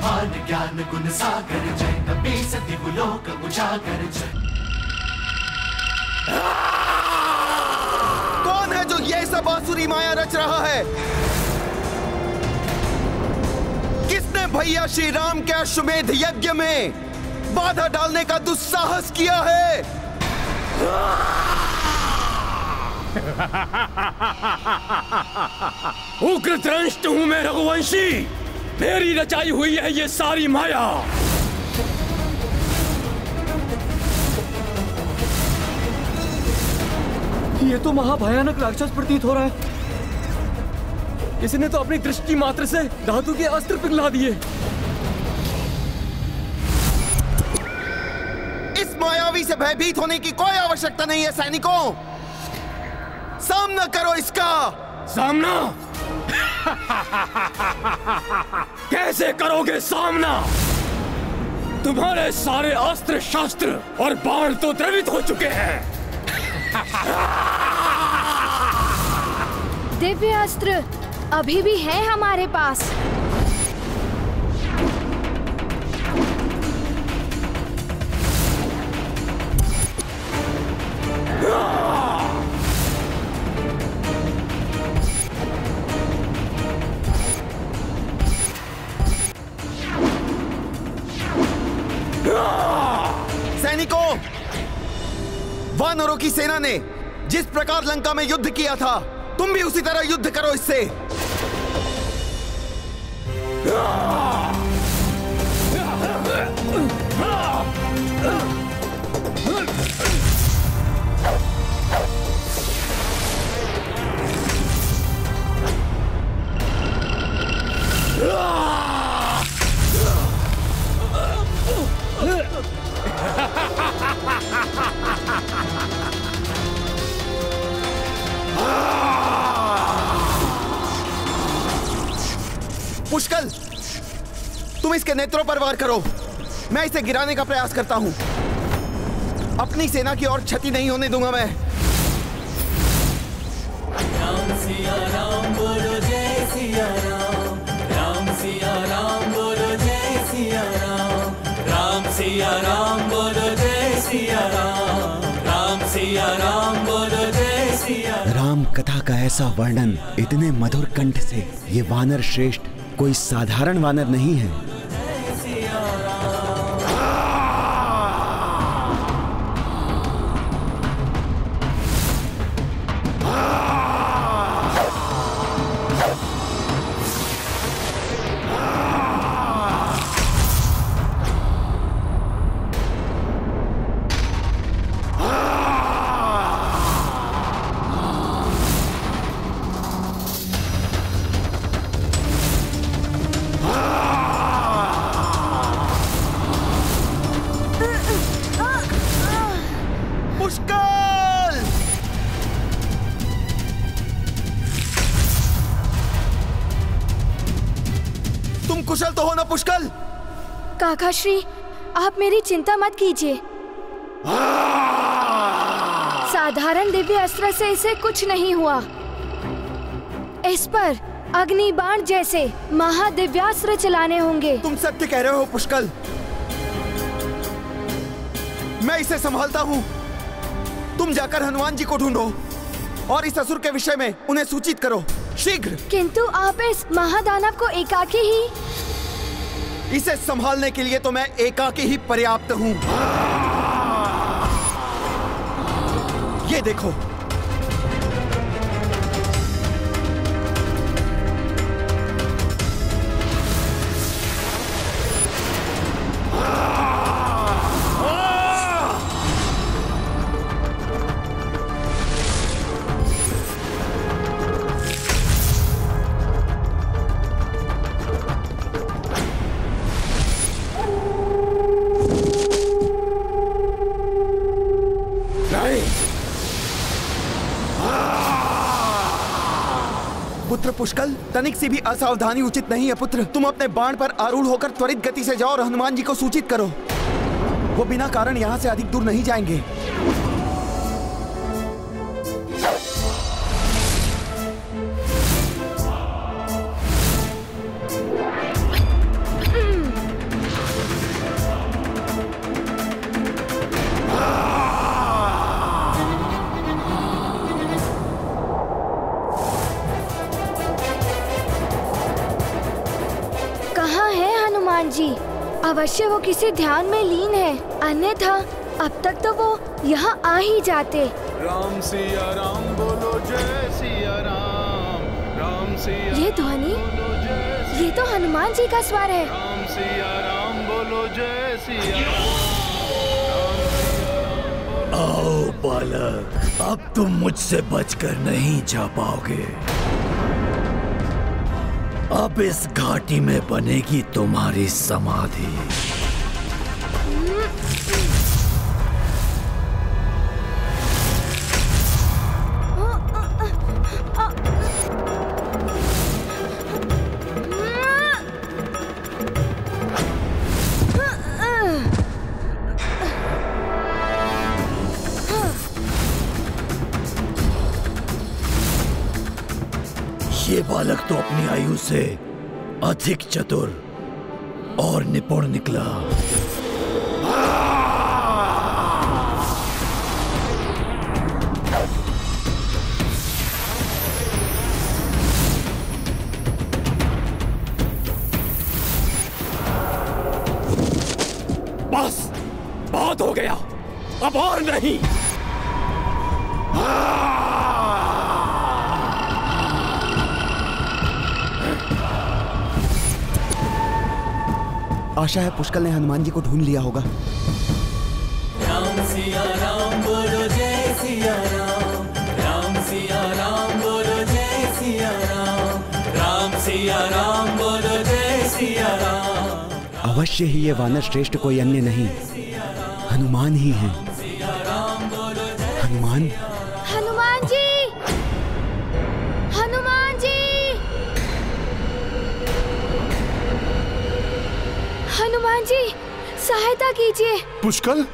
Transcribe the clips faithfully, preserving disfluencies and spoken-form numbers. ब्रह्मांड ज्ञान गुण सागर जय कपी सति लोक उजागर जय। कौन है जो ये सब आसुरी माया रच रहा है? किसने भैया श्री राम के अश्वमेध यज्ञ में बाधा डालने का दुस्साहस किया है? उग्रद्रंष्ट हूं मैं रघुवंशी, मेरी रचाई हुई है ये सारी माया। ये तो महाभयानक राक्षस प्रतीत हो रहा है। इसने तो अपनी दृष्टि मात्र से धातु के अस्त्र पिघला दिए। इस मायावी से भयभीत होने की कोई आवश्यकता नहीं है सैनिकों, सामना करो इसका। सामना? कैसे करोगे सामना? तुम्हारे सारे अस्त्र शास्त्र और बाण तो द्रवित हो चुके हैं। दिव्य अस्त्र अभी भी है हमारे पास। वानरों की सेना ने जिस प्रकार लंका में युद्ध किया था, तुम भी उसी तरह युद्ध करो इससे। पुष्कल, तुम इसके नेत्रों पर वार करो, मैं इसे गिराने का प्रयास करता हूं। अपनी सेना की और क्षति नहीं होने दूंगा मैं। राम सिया राम बोलो जय सिया राम, राम सिया राम बोलो जय सिया राम, राम सिया राम बोलो जय सिया राम, राम सिया राम बोलो जय सिया। राम कथा का ऐसा वर्णन इतने मधुर कंठ से, ये वानर श्रेष्ठ कोई साधारण वानर नहीं है। कुशल तो हो ना पुष्कल? काका श्री, आप मेरी चिंता मत कीजिए। साधारण दिव्य अस्त्र से इसे कुछ नहीं हुआ। इस पर अग्नि बाण जैसे महादिव्यास्त्र चलाने होंगे। तुम सत्य कह रहे हो पुष्कल, मैं इसे संभालता हूँ। तुम जाकर हनुमान जी को ढूंढो और इस असुर के विषय में उन्हें सूचित करो शीघ्र। किंतु आप इस महादानव को एकाकी ही? इसे संभालने के लिए तो मैं एकाकी ही पर्याप्त हूँ। ये देखो, पुत्र पुष्कल, तनिक सी भी असावधानी उचित नहीं है पुत्र। तुम अपने बाण पर आरूढ़ होकर त्वरित गति से जाओ और हनुमान जी को सूचित करो। वो बिना कारण यहाँ से अधिक दूर नहीं जाएंगे। हनुमान जी, अवश्य वो किसी ध्यान में लीन है, अन्यथा अब तक तो वो यहाँ आ ही जाते। राम सिया राम बोलो जय सिया राम, राम सिया। ये ध्वनि, ये तो हनुमान जी का स्वर है। राम सिया राम बोलो जय सिया राम। आओ बालक, अब तुम मुझसे बचकर नहीं जा पाओगे। अब इस घाटी में बनेगी तुम्हारी समाधि। ये बालक तो अपनी आयु से अधिक चतुर और निपुण निकला। बस, बहुत हो गया, अब और नहीं। आशा है पुष्कल ने हनुमान जी को ढूंढ लिया होगा। राम सिया राम बोलो जय सिया राम, राम सिया राम बोलो जय सिया राम, राम सिया राम बोलो जय सिया राम। अवश्य ही ये वानर श्रेष्ठ कोई अन्य नहीं, हनुमान ही हैं। हनुमान, हनुमान जी, हनुमान जी, हनुमान जी, सहायता कीजिए। पुष्कल,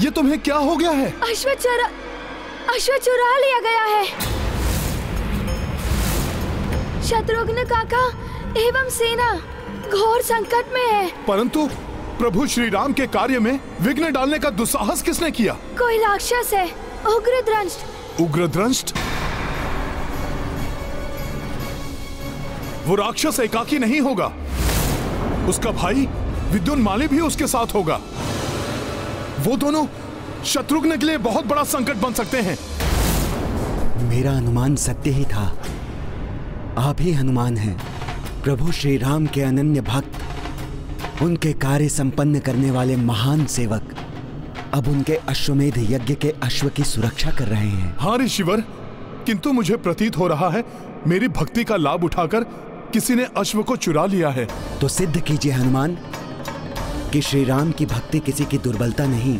ये तुम्हें क्या हो गया है? अश्व चुरा, अश्व चुरा लिया गया है। शत्रुघ्न काका एवं सेना घोर संकट में है। परंतु प्रभु श्री राम के कार्य में विघ्न डालने का दुस्साहस किसने किया? कोई राक्षस है, उग्रद्रंष्ट। उग्रद्रंष्ट? वो राक्षस एकाकी नहीं होगा, उसका भाई विद्युन्माली भी उसके साथ होगा। वो दोनों शत्रुघ्न के लिए बहुत बड़ा संकट बन सकते हैं। मेरा अनुमान सत्य ही था, आप ही हनुमान हैं, प्रभु श्री राम के अनन्य भक्त, उनके कार्य संपन्न करने वाले महान सेवक। अब उनके अश्वमेध यज्ञ के अश्व की सुरक्षा कर रहे हैं। हाँ ऋषिवर, किंतु मुझे प्रतीत हो रहा है मेरी भक्ति का लाभ उठाकर किसी ने अश्व को चुरा लिया है। तो सिद्ध कीजिए हनुमान कि श्री राम की भक्ति किसी की दुर्बलता नहीं,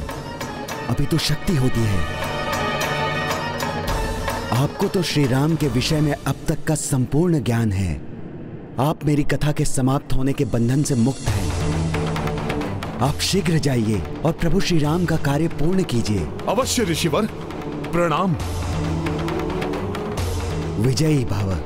अभी तो शक्ति होती है। आपको तो श्री राम के विषय में अब तक का संपूर्ण ज्ञान है। आप मेरी कथा के समाप्त होने के बंधन से मुक्त हैं। आप शीघ्र जाइए और प्रभु श्री राम का कार्य पूर्ण कीजिए। अवश्य ऋषिवर, प्रणाम। विजयी भाव।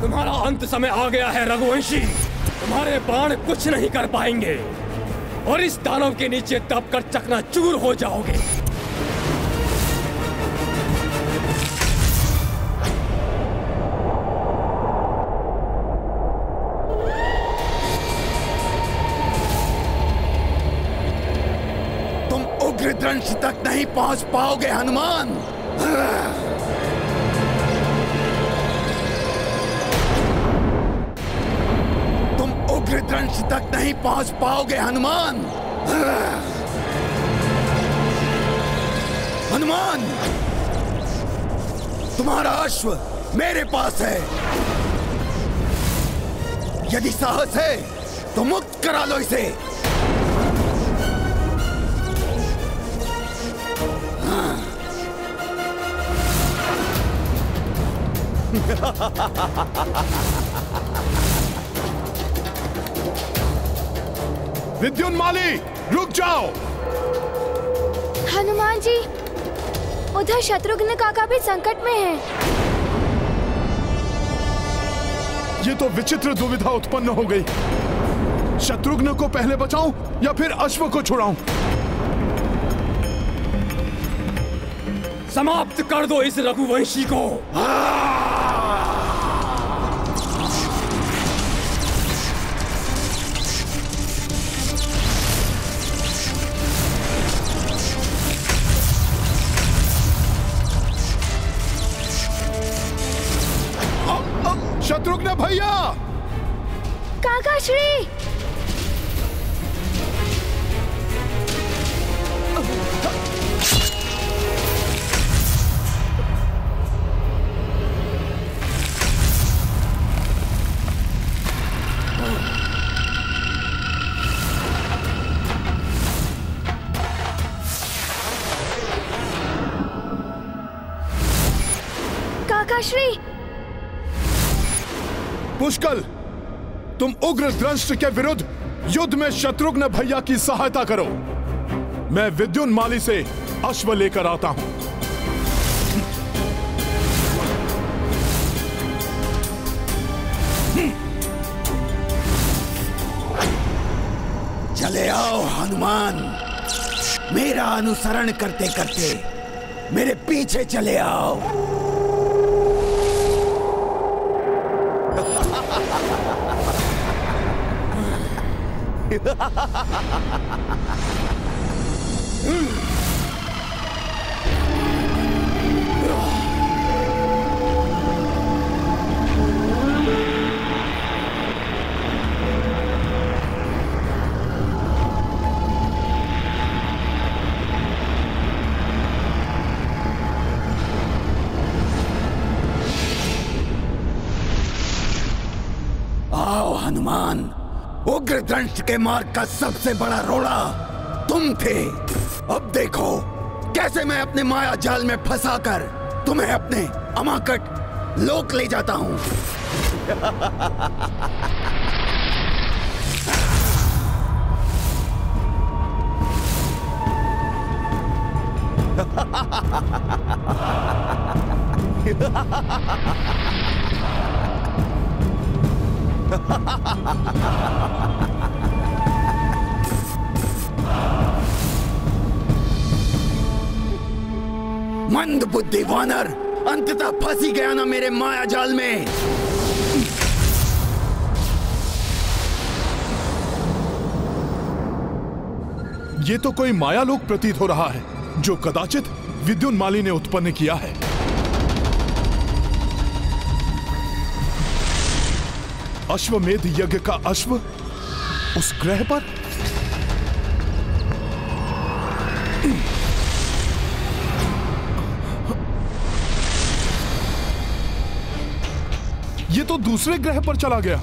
तुम्हारा अंत समय आ गया है रघुवंशी, तुम्हारे बाण कुछ नहीं कर पाएंगे और इस दानव के नीचे दबकर चकनाचूर हो जाओगे। तुम उग्रद्रंश तक नहीं पहुंच पाओगे हनुमान। उग्रद्रंश तक नहीं पहुंच पाओगे हनुमान। हनुमान, तुम्हारा अश्व मेरे पास है, यदि साहस है तो मुक्त करा लो इसे। विद्युन्माली रुक जाओ। हनुमान जी, उधर शत्रुघ्न काका भी संकट में हैं। ये तो विचित्र दुविधा उत्पन्न हो गई। शत्रुघ्न को पहले बचाऊं या फिर अश्व को छुड़ाऊं? समाप्त कर दो इस रघुवंशी को। शत्रुघ्न भैया, काका श्री, काका श्री। पुष्कल, तुम उग्रद्रंष्ट के विरुद्ध युद्ध में शत्रुघ्न भैया की सहायता करो। मैं विद्युन्माली से अश्व लेकर आता हूं। चले आओ हनुमान, मेरा अनुसरण करते करते मेरे पीछे चले आओ। आओ हनुमान, उग्रद्रंष्ट के मार्ग का सबसे बड़ा रोड़ा तुम थे। अब देखो कैसे मैं अपने माया जाल में फंसा कर तुम्हें अपने अमाकट लोक ले जाता हूं। मंद बुद्धि वानर, अंततः फंसी गया ना मेरे माया जाल में। ये तो कोई मायालोक प्रतीत हो रहा है जो कदाचित विद्युन्माली ने उत्पन्न किया है। अश्वमेध यज्ञ का अश्व उस ग्रह पर। ये तो दूसरे ग्रह पर चला गया।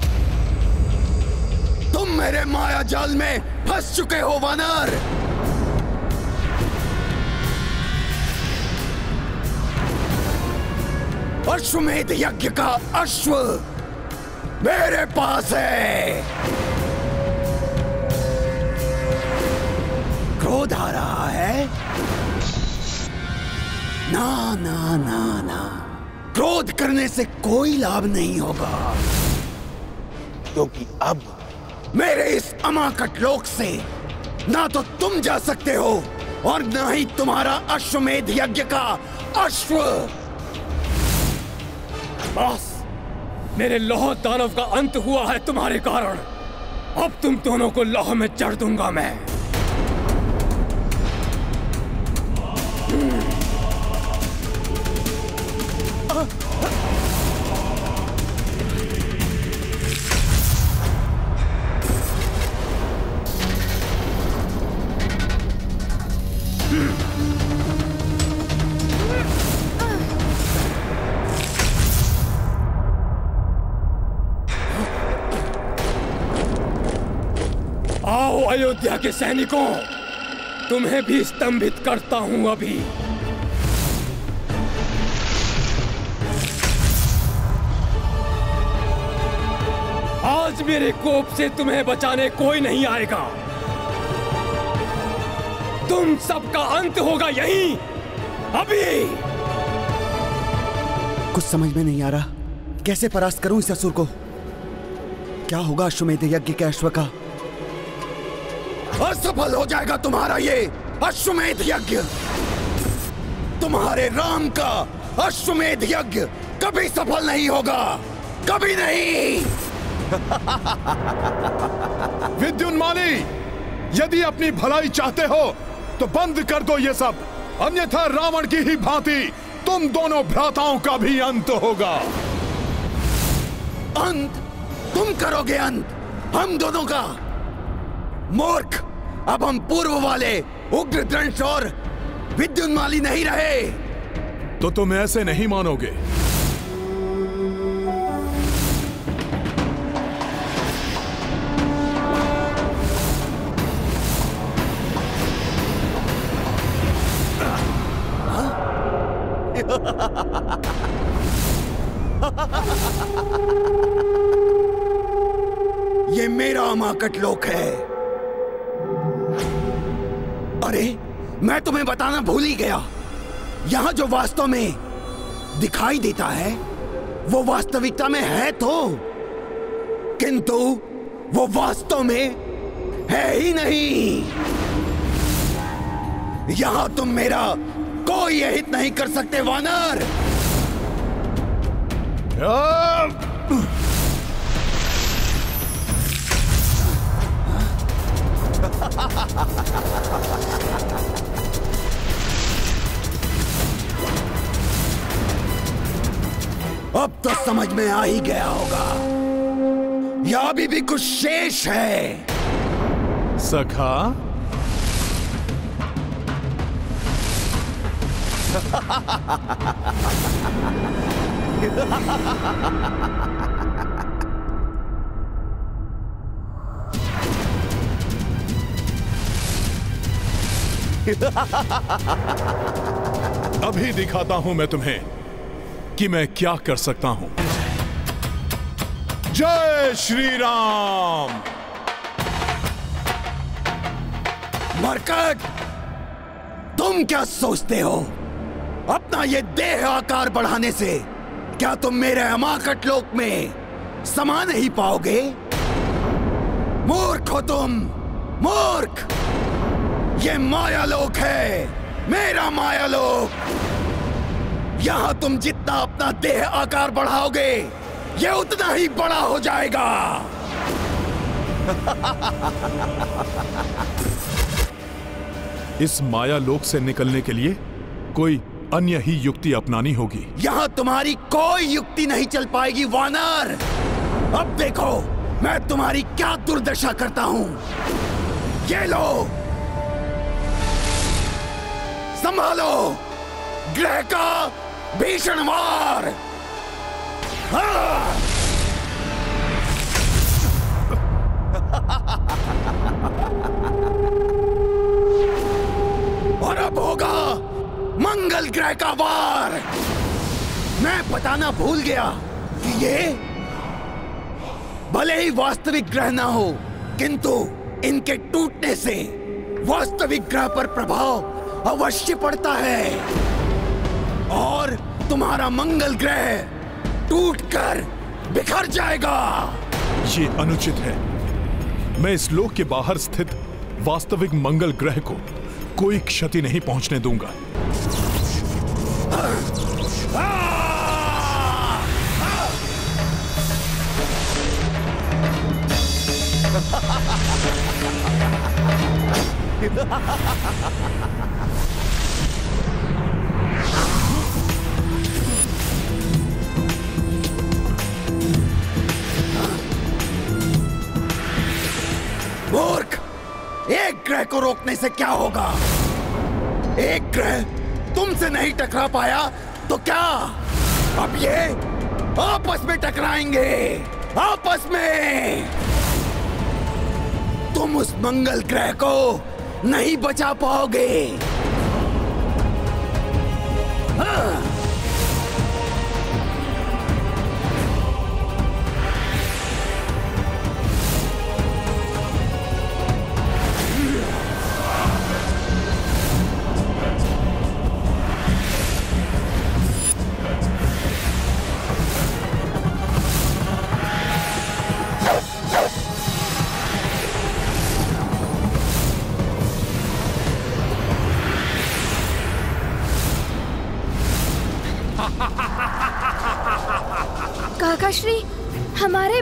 तुम मेरे माया जाल में फंस चुके हो वानर। अश्वमेध यज्ञ का अश्व मेरे पास है। क्रोध आ रहा है? ना ना ना ना, क्रोध करने से कोई लाभ नहीं होगा, क्योंकि अब मेरे इस अमाकट लोक से ना तो तुम जा सकते हो और ना ही तुम्हारा अश्वमेध यज्ञ का अश्व। बस, मेरे लौह दानव का अंत हुआ है तुम्हारे कारण। अब तुम दोनों को लौह में जड़ दूंगा मैं। आओ अयोध्या के सैनिकों, तुम्हें भी स्तंभित करता हूं अभी। आज मेरे कोप से तुम्हें बचाने कोई नहीं आएगा। तुम सबका अंत होगा यहीं, अभी। कुछ समझ में नहीं आ रहा, कैसे परास्त करूं इस असुर को? क्या होगा अश्वमेध यज्ञ के अश्व का? असफल हो जाएगा तुम्हारा ये अश्वमेध यज्ञ। तुम्हारे राम का अश्वमेध यज्ञ कभी सफल नहीं होगा, कभी नहीं। विद्युन्माली, यदि अपनी भलाई चाहते हो तो बंद कर दो ये सब, अन्यथा रावण की ही भांति तुम दोनों भ्राताओं का भी अंत होगा। अंत? तुम करोगे अंत हम दोनों का? मूर्ख, अब हम पूर्व वाले उग्रद्रंष्ट और विद्युन्माली नहीं रहे। तो तुम ऐसे नहीं मानोगे? ये मेरा अमाकट लोक है। अरे, मैं तुम्हें बताना भूल ही गया, यहाँ जो वास्तव में दिखाई देता है वो वास्तविकता में है तो, किंतु वो वास्तव में है ही नहीं। यहाँ तुम मेरा कोई हित नहीं कर सकते वानर। अब तो समझ में आ ही गया होगा, या अभी भी कुछ शेष है। सखा, अभी दिखाता हूं मैं तुम्हें कि मैं क्या कर सकता हूं। जय श्री राम। मरकट, तुम क्या सोचते हो? अपना ये देह आकार बढ़ाने से क्या तुम मेरे अमाकट लोक में समा नहीं पाओगे? मूर्ख हो तुम, मूर्ख। ये माया लोक है, मेरा माया लोक। यहाँ तुम जितना अपना देह आकार बढ़ाओगे, ये उतना ही बड़ा हो जाएगा। इस माया लोक से निकलने के लिए कोई अन्य ही युक्ति अपनानी होगी। यहाँ तुम्हारी कोई युक्ति नहीं चल पाएगी वानर। अब देखो मैं तुम्हारी क्या दुर्दशा करता हूँ। ये लो, संभालो ग्रह का भीषण वार। और अब होगा मंगल ग्रह का वार। मैं बताना भूल गया कि ये भले ही वास्तविक ग्रह ना हो, किंतु इनके टूटने से वास्तविक ग्रह पर प्रभाव अवश्य पड़ता है। और तुम्हारा मंगल ग्रह टूटकर बिखर जाएगा। ये अनुचित है। मैं इस लोक के बाहर स्थित वास्तविक मंगल ग्रह को कोई क्षति नहीं पहुंचने दूंगा। मूर्ख, एक ग्रह को रोकने से क्या होगा? एक ग्रह तुमसे नहीं टकरा पाया तो क्या? अब ये आपस में टकराएंगे, आपस में। तुम उस मंगल ग्रह को नहीं बचा पाओगे। हाँ।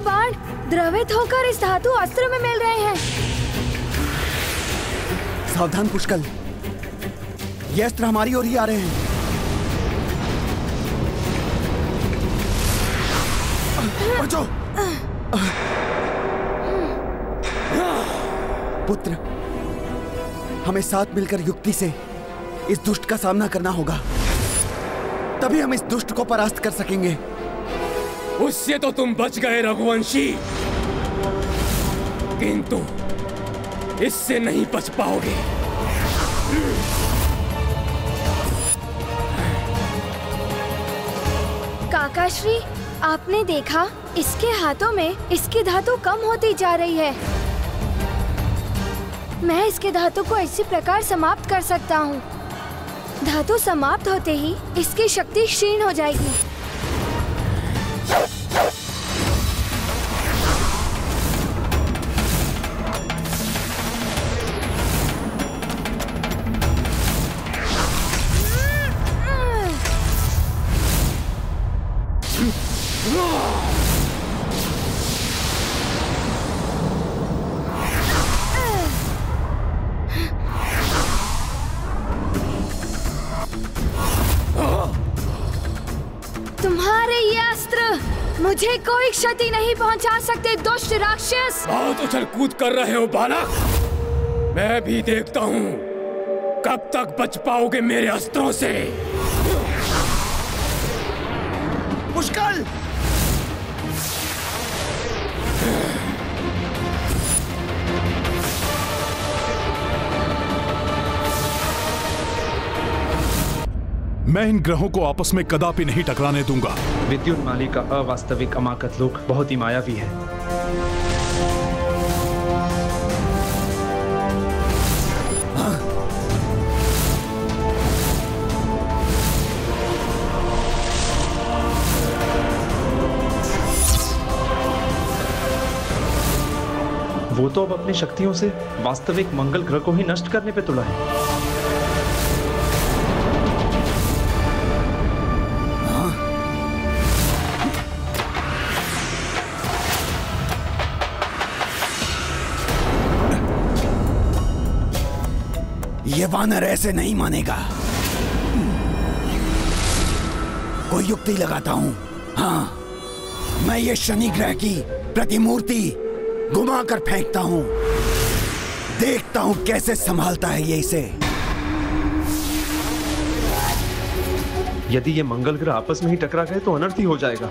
बाण द्रवित होकर इस धातु अस्त्र में मिल रहे हैं। सावधान पुष्कल, ये अस्त्र हमारी ओर ही आ रहे हैं। बचो। पुत्र, हमें साथ मिलकर युक्ति से इस दुष्ट का सामना करना होगा, तभी हम इस दुष्ट को परास्त कर सकेंगे। उससे तो तुम बच गए रघुवंशी, किंतु इससे नहीं बच पाओगे। काकाश्री, आपने देखा, इसके हाथों में इसकी धातु कम होती जा रही है। मैं इसके धातु को इसी प्रकार समाप्त कर सकता हूँ। धातु समाप्त होते ही इसकी शक्ति क्षीण हो जाएगी। मुझे कोई क्षति नहीं पहुंचा सकते दुष्ट राक्षस। बहुत उछल कूद कर रहे हो बालक, मैं भी देखता हूँ कब तक बच पाओगे मेरे अस्त्रों से। पुष्कल, मैं इन ग्रहों को आपस में कदापि नहीं टकराने दूंगा। विद्युन्माली का अवास्तविक अमाकत लोक बहुत ही मायावी है। वो तो अब अपनी शक्तियों से वास्तविक मंगल ग्रह को ही नष्ट करने पे तुला है। ये वानर ऐसे नहीं मानेगा, कोई युक्ति लगाता हूं। हाँ, मैं ये शनि ग्रह की प्रतिमूर्ति घुमा कर फेंकता हूं, देखता हूं कैसे संभालता है ये इसे। यदि ये मंगल ग्रह आपस में ही टकरा गए तो अनर्थ ही हो जाएगा।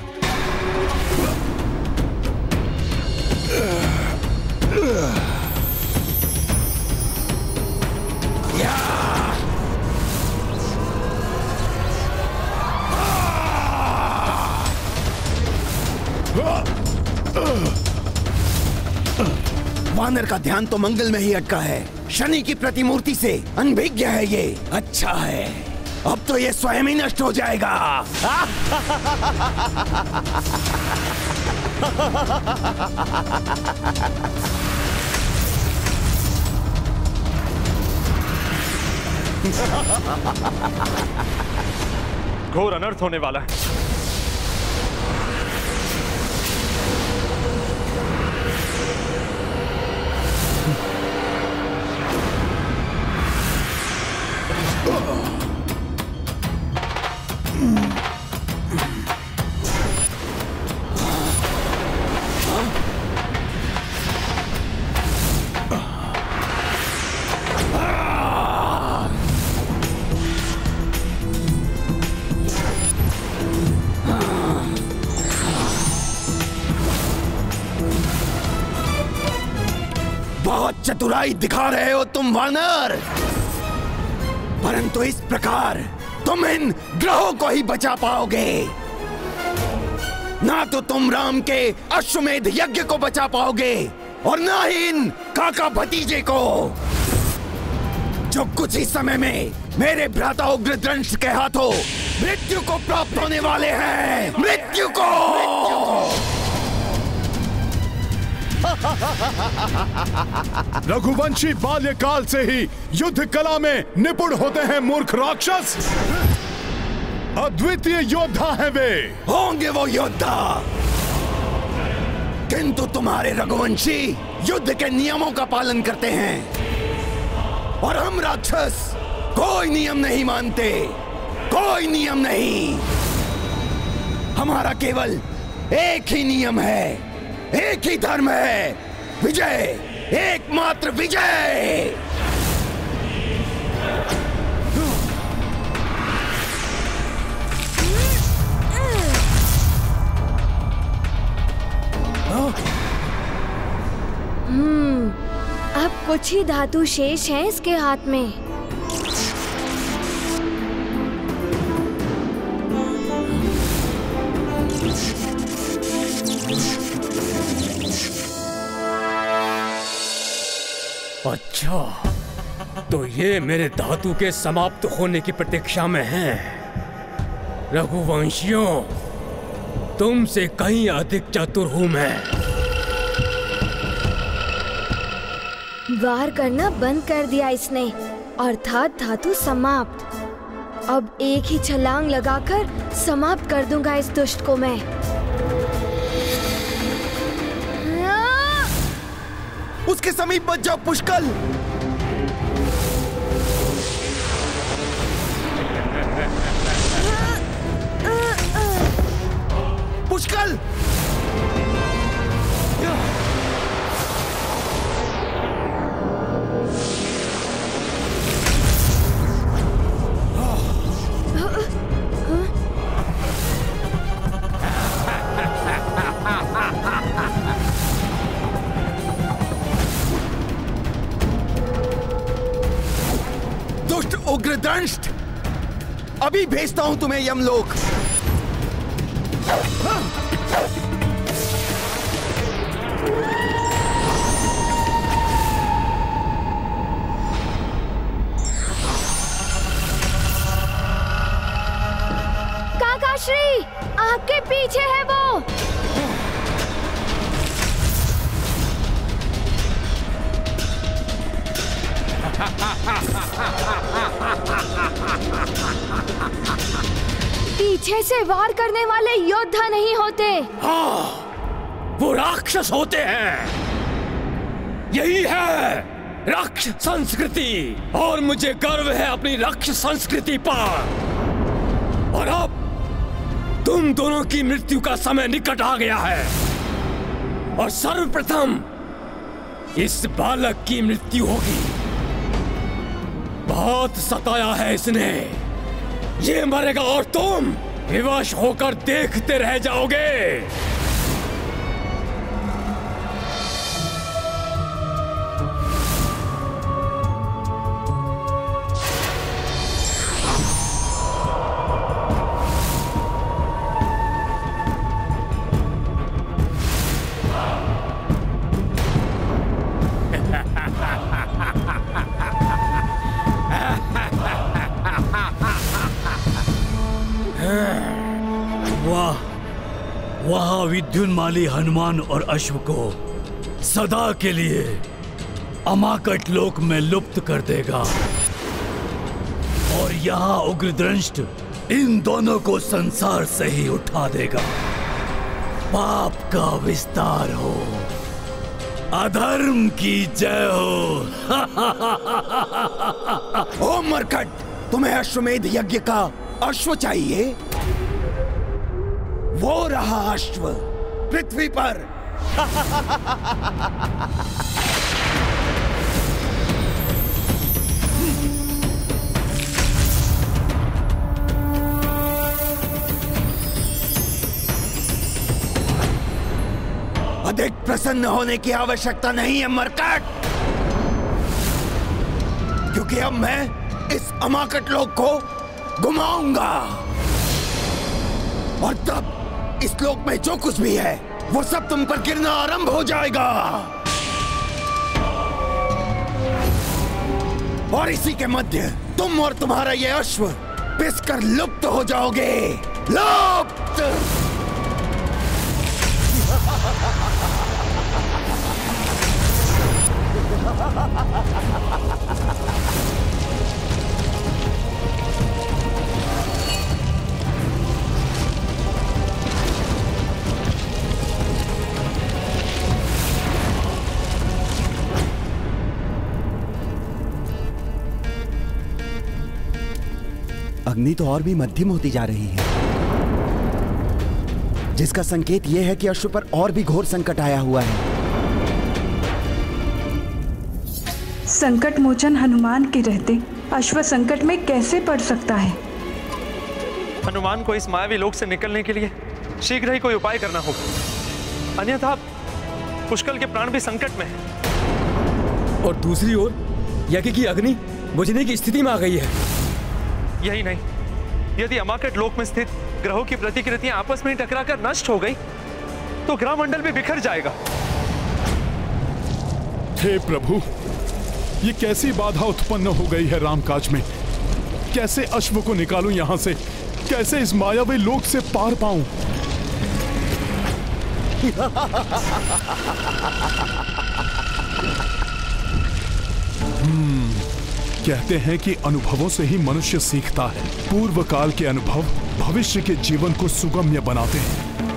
वानर का ध्यान तो मंगल में ही अटका है, शनि की प्रतिमूर्ति से अनभिज्ञ है ये। अच्छा है, अब तो ये स्वयं ही नष्ट हो जाएगा। घोर अनर्थ होने वाला है। चतुराई दिखा रहे हो तुम वानर, परंतु इस प्रकार तुम इन ग्रहों को ही बचा पाओगे। ना तो तुम राम के अश्वमेध यज्ञ को बचा पाओगे और ना ही इन काका भतीजे को, जो कुछ ही समय में मेरे भ्राता उग्रद्रंष्ट के हाथों मृत्यु को प्राप्त होने वाले हैं। मृत्यु को, मृत्यु को। रघुवंशी बाल्यकाल से ही युद्ध कला में निपुण होते हैं मूर्ख राक्षस। अद्वितीय योद्धा हैं वे। होंगे वो योद्धा किंतु तुम्हारे रघुवंशी युद्ध के नियमों का पालन करते हैं और हम राक्षस कोई नियम नहीं मानते, कोई नियम नहीं। हमारा केवल एक ही नियम है, एक ही धर्म है, विजय, एकमात्र विजय। हम्म, अब कुछ ही धातु शेष हैं इसके हाथ में। अच्छा, तो ये मेरे धातु के समाप्त होने की प्रतीक्षा में हैं। रघुवंशियों, तुमसे कहीं अधिक चतुर हूं मैं। वार करना बंद कर दिया इसने, अर्थात धातु समाप्त। अब एक ही छलांग लगाकर समाप्त कर दूंगा इस दुष्ट को मैं। उसके समीप मत जाओ पुष्कल। पुष्कल, दुष्ट उग्रद्रंष्ट, अभी भेजता हूं तुम्हें यमलोक। काका श्री, आपके पीछे है वो। पीछे से वार करने वाले योद्धा नहीं होते। हाँ, वो राक्षस होते हैं। यही है रक्ष संस्कृति, और मुझे गर्व है अपनी रक्ष संस्कृति पर। और अब तुम दोनों की मृत्यु का समय निकट आ गया है, और सर्वप्रथम इस बालक की मृत्यु होगी। बहुत सताया है इसने, ये मरेगा और तुम विवश होकर देखते रह जाओगे। विद्युन्माली हनुमान और अश्व को सदा के लिए अमाकट लोक में लुप्त कर देगा, और यहाँ उग्रद्रंष्ट इन दोनों को संसार से ही उठा देगा। पाप का विस्तार हो, अधर्म की जय हो। ओ मरकट, तुम्हें अश्वमेध यज्ञ का अश्व चाहिए? वो रहा अश्व पृथ्वी पर। अधिक प्रसन्न होने की आवश्यकता नहीं है मरकट, क्योंकि अब मैं इस अमाकट लोक को घुमाऊंगा, और तब इस लोक में जो कुछ भी है वो सब तुम पर गिरना आरंभ हो जाएगा। और इसी के मध्य तुम और तुम्हारा ये अश्व पिसकर लुप्त हो जाओगे, लुप्त। अग्नि तो और भी मध्यम होती जा रही है, जिसका संकेत यह है कि अश्व पर और भी घोर संकट आया हुआ है। संकट मोचन हनुमान के रहते अश्व संकट में कैसे पड़ सकता है? हनुमान को इस मायावी लोक से निकलने के लिए शीघ्र ही कोई उपाय करना होगा, अन्यथा पुष्कल के प्राण भी संकट में है। और दूसरी ओर यज्ञ की अग्नि बुझने की स्थिति में आ गई है। यही नहीं, यदि अमाकट लोक में स्थित ग्रहों की प्रतिकृतियां आपस में टकराकर नष्ट हो गई तो ग्रह मंडल भी बिखर जाएगा। हे प्रभु, ये कैसी बाधा उत्पन्न हो गई है रामकाज में? कैसे अश्व को निकालूं यहाँ से? कैसे इस मायावी लोक से पार पाऊं? हम्म, कहते हैं कि अनुभवों से ही मनुष्य सीखता है। पूर्व काल के अनुभव भविष्य के जीवन को सुगम्य बनाते हैं।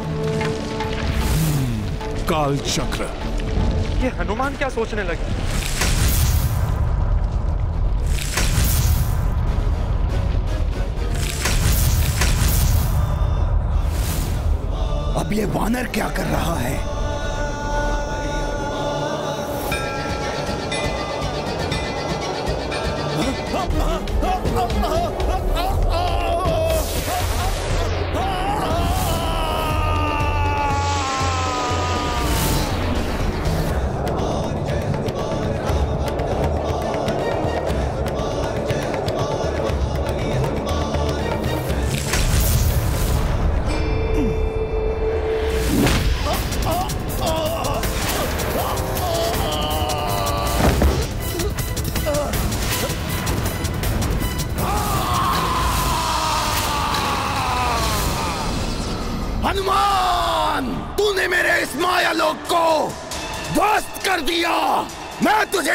हम्म, काल चक्र। ये हनुमान क्या सोचने लगे? अब ये वानर क्या कर रहा है?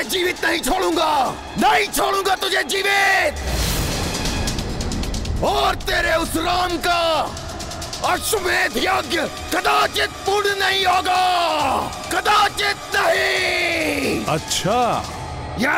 जीवित नहीं छोड़ूंगा, नहीं छोड़ूंगा तुझे जीवित। और तेरे उस राम का अश्वमेध यज्ञ कदाचित पूर्ण नहीं होगा, कदाचित नहीं। अच्छा, या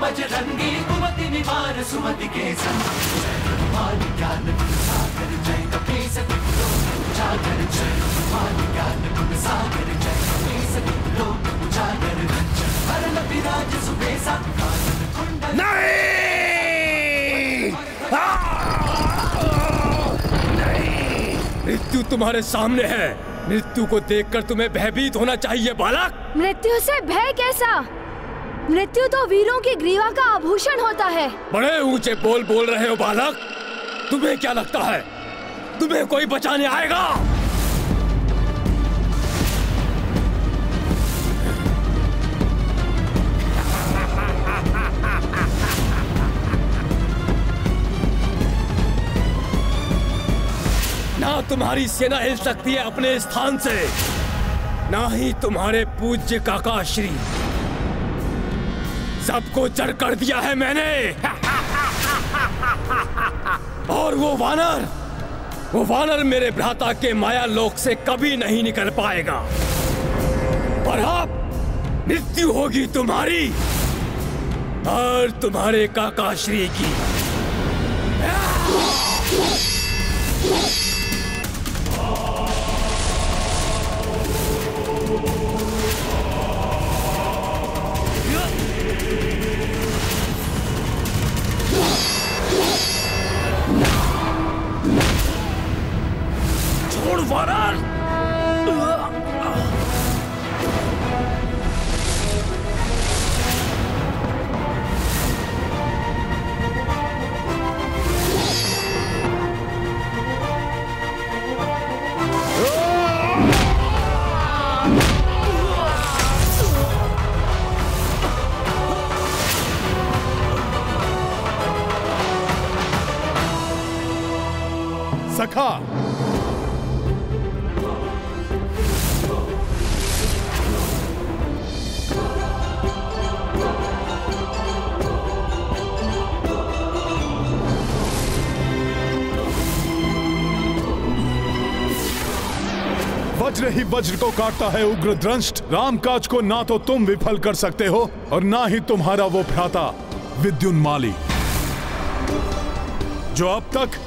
बजरंगी कुमति निवार सुमति के मृत्यु तुम्हारे सामने है। मृत्यु को देखकर तुम्हें भयभीत होना चाहिए बालक। मृत्यु से भय कैसा? मृत्यु तो वीरों की ग्रीवा का आभूषण होता है। बड़े ऊंचे बोल बोल रहे हो बालक। तुम्हें क्या लगता है तुम्हें कोई बचाने आएगा? ना तुम्हारी सेना हिल सकती है अपने स्थान से, ना ही तुम्हारे पूज्य काका श्री। सबको जड़ कर दिया है मैंने। और वो वानर, वो वानर मेरे भ्राता के माया लोक से कभी नहीं निकल पाएगा। पर आप, मृत्यु होगी तुम्हारी और तुम्हारे काका श्री की। सखा, वज्र ही वज्र को काटता है उग्रद्रंष्ट। रामकाज को ना तो तुम विफल कर सकते हो और ना ही तुम्हारा वो भ्राता विद्युन्माली, जो अब तक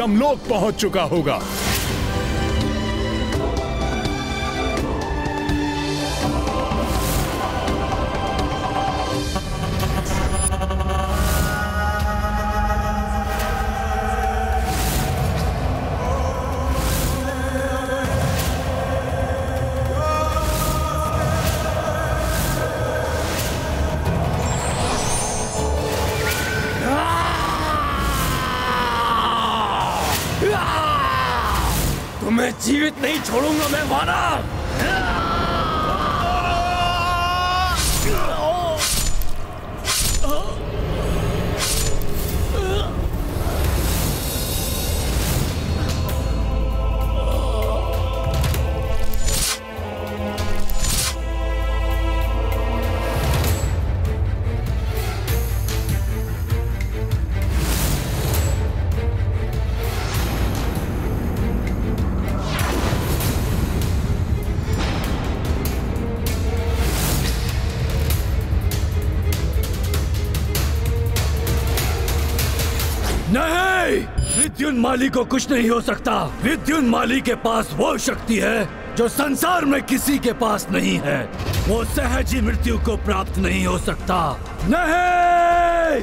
यमलोक पहुंच चुका होगा। जीवित नहीं छोड़ूंगा मैं वानर। विद्युन्माली को कुछ नहीं हो सकता। विद्युन्माली के पास वो शक्ति है जो संसार में किसी के पास नहीं है। वो सहज ही मृत्यु को प्राप्त नहीं हो सकता। नहीं!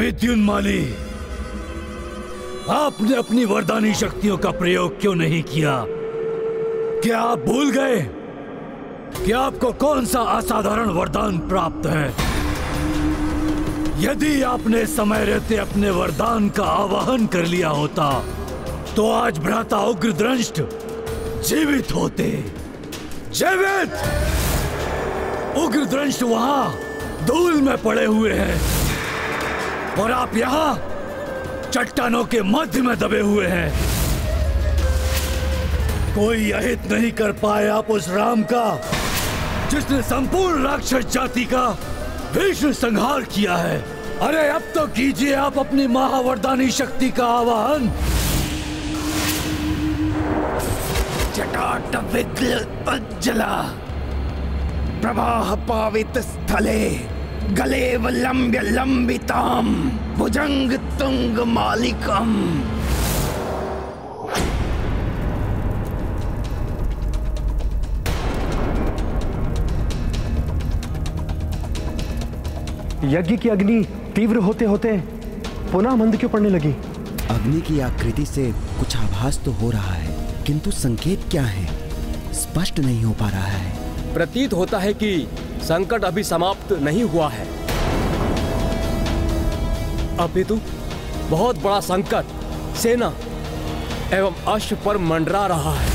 विद्युन्माली, आपने अपनी वरदानी शक्तियों का प्रयोग क्यों नहीं किया? क्या आप भूल गए कि आपको कौन सा असाधारण वरदान प्राप्त है? यदि आपने समय रहते अपने वरदान का आवाहन कर लिया होता तो आज भ्राता उग्रद्रंष्ट जीवित होते। जीवित उग्रद्रंष्ट वहां धूल में पड़े हुए हैं और आप यहां चट्टानों के मध्य में दबे हुए हैं। कोई अहित नहीं कर पाए आप उस राम का जिसने संपूर्ण राक्षस जाति का भीष्म संहार किया है। अरे अब तो कीजिए आप अपनी महावरदानी शक्ति का आवाहन। जटाट विद्युज्ज्वला प्रवाह पावित स्थले गले वलंब्य लंबिताम भुजंग तुंग मालिकम। यज्ञ की अग्नि तीव्र होते होते पुनः मंद क्यों पड़ने लगी? अग्नि की आकृति से कुछ आभास तो हो रहा है, किंतु संकेत क्या है स्पष्ट नहीं हो पा रहा है। प्रतीत होता है कि संकट अभी समाप्त नहीं हुआ है, अपितु बहुत बड़ा संकट सेना एवं अश्व पर मंडरा रहा है।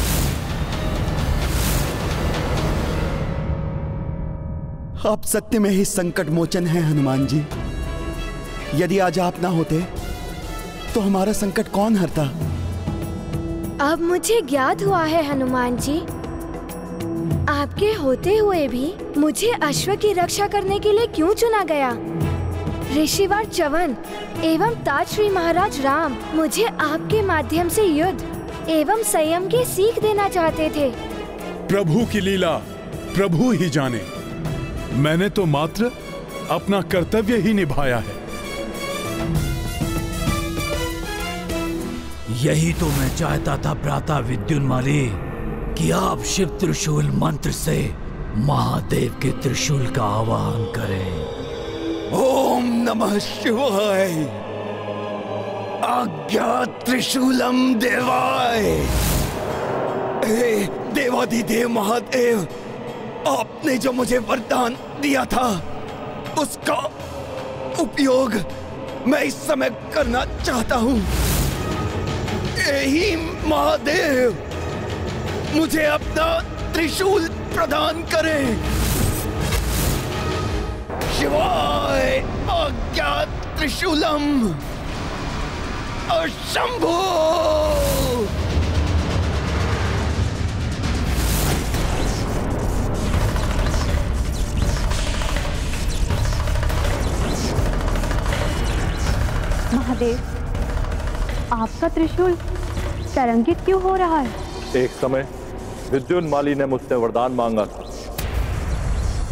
आप सत्य में ही संकट मोचन हैं हनुमान जी। यदि आज आप ना होते तो हमारा संकट कौन हरता? अब मुझे ज्ञात हुआ है हनुमान जी, आपके होते हुए भी मुझे अश्व की रक्षा करने के लिए क्यों चुना गया। ऋषिवर चवन एवं ताज श्री महाराज राम मुझे आपके माध्यम से युद्ध एवं संयम की सीख देना चाहते थे। प्रभु की लीला प्रभु ही जाने, मैंने तो मात्र अपना कर्तव्य ही निभाया है। यही तो मैं चाहता था भ्राता विद्युन्माली कि आप शिव त्रिशूल मंत्र से महादेव के त्रिशूल का आवाहन करें। ओम नमः शिवाय आज्ञा त्रिशूलम देवाय। हे देवाधिदेव महादेव, आपने जो मुझे वरदान दिया था उसका उपयोग मैं इस समय करना चाहता हूँ। यही महादेव मुझे अपना त्रिशूल प्रदान करें। शिवाय आज्ञा त्रिशूलम शंभो। महादेव, आपका त्रिशूल तरंगित क्यों हो रहा है? एक समय विद्युन्माली ने मुझसे वरदान मांगा था,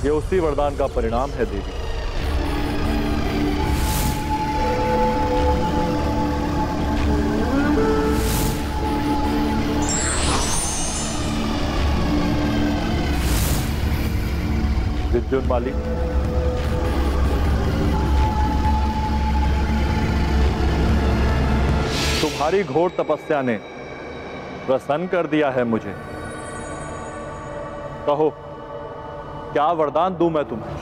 ये उसी वरदान का परिणाम है देवी। विद्युन्माली, तुम्हारी घोर तपस्या ने प्रसन्न कर दिया है मुझे। कहो क्या वरदान दूं मैं तुम्हें?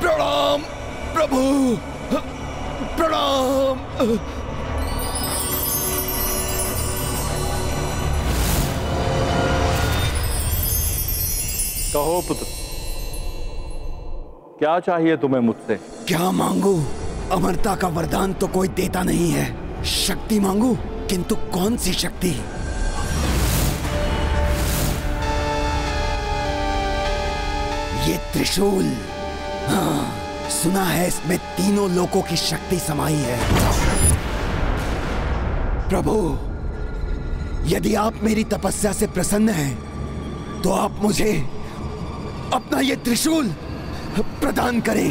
प्रणाम प्रभु, प्रणाम। कहो पुत्र, क्या चाहिए तुम्हें मुझसे? क्या मांगू? अमरता का वरदान तो कोई देता नहीं है। शक्ति मांगू, किंतु कौन सी शक्ति? ये त्रिशूल, हाँ, सुना है इसमें तीनों लोकों की शक्ति समाई है। प्रभु, यदि आप मेरी तपस्या से प्रसन्न हैं, तो आप मुझे अपना ये त्रिशूल प्रदान करें।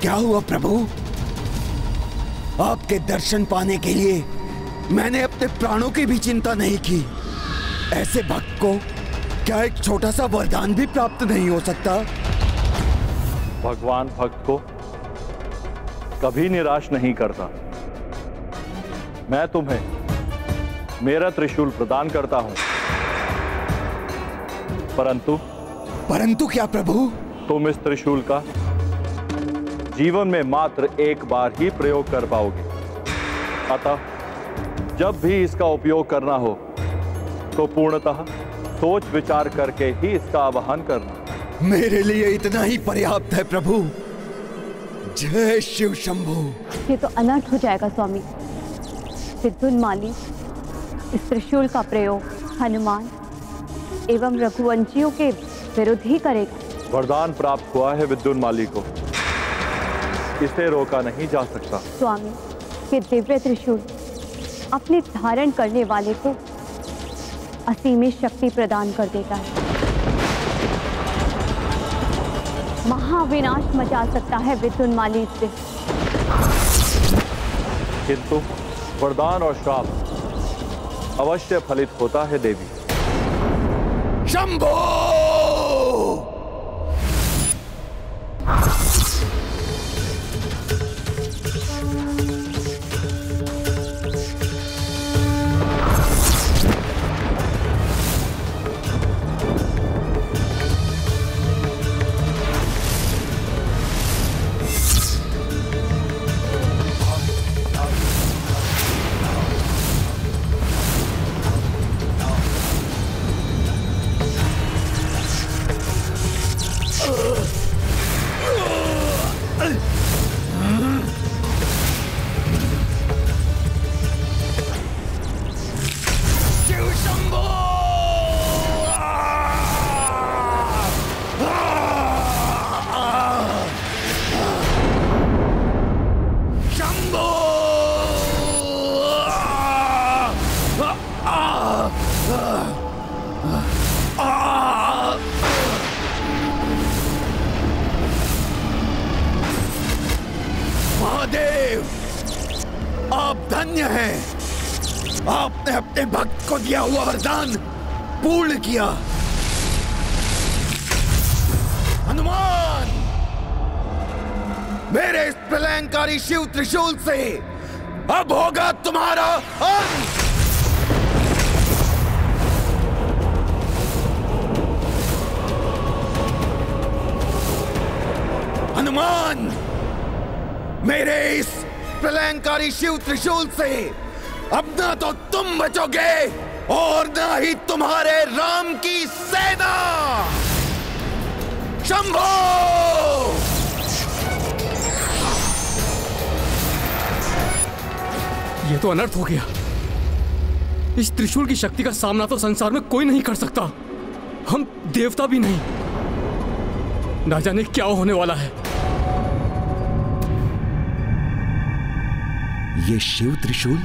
क्या हुआ प्रभु? आपके दर्शन पाने के लिए मैंने अपने प्राणों की भी चिंता नहीं की। ऐसे भक्त को क्या एक छोटा सा वरदान भी प्राप्त नहीं हो सकता? भगवान भक्त को कभी निराश नहीं करता। मैं तुम्हें मेरा त्रिशूल प्रदान करता हूं। परंतु परंतु क्या प्रभु? तुम इस त्रिशूल का जीवन में मात्र एक बार ही प्रयोग कर पाओगे, अतः जब भी इसका उपयोग करना हो तो पूर्णतः सोच विचार करके ही इसका आवाहन करना। मेरे लिए इतना ही पर्याप्त है प्रभु। जय शिव शंभू। ये तो अनर्थ हो जाएगा स्वामी। विद्युन्माली, इस त्रिशूल का प्रयोग हनुमान एवं रघुवंशियों के विरुद्ध ही करेगा। वरदान प्राप्त हुआ है विद्युन्माली को, इसे रोका नहीं जा सकता। स्वामी, ये दिव्य त्रिशूल अपने धारण करने वाले को असीमित शक्ति प्रदान कर देता है, महाविनाश मचा सकता है विद्युन्माली से। किंतु वरदान और श्राप अवश्य फलित होता है देवी। शंभो! दिया हुआ वरदान पूर्ण किया। हनुमान, मेरे इस प्रलयकारी शिव त्रिशूल से अब होगा तुम्हारा अंत। हनुमान, मेरे इस प्रलयकारी शिव त्रिशूल से अब ना तो तुम बचोगे और ना ही तुम्हारे राम की सेना। शंभो! यह तो अनर्थ हो गया। इस त्रिशूल की शक्ति का सामना तो संसार में कोई नहीं कर सकता, हम देवता भी नहीं। ना जाने क्या होने वाला है। यह शिव त्रिशूल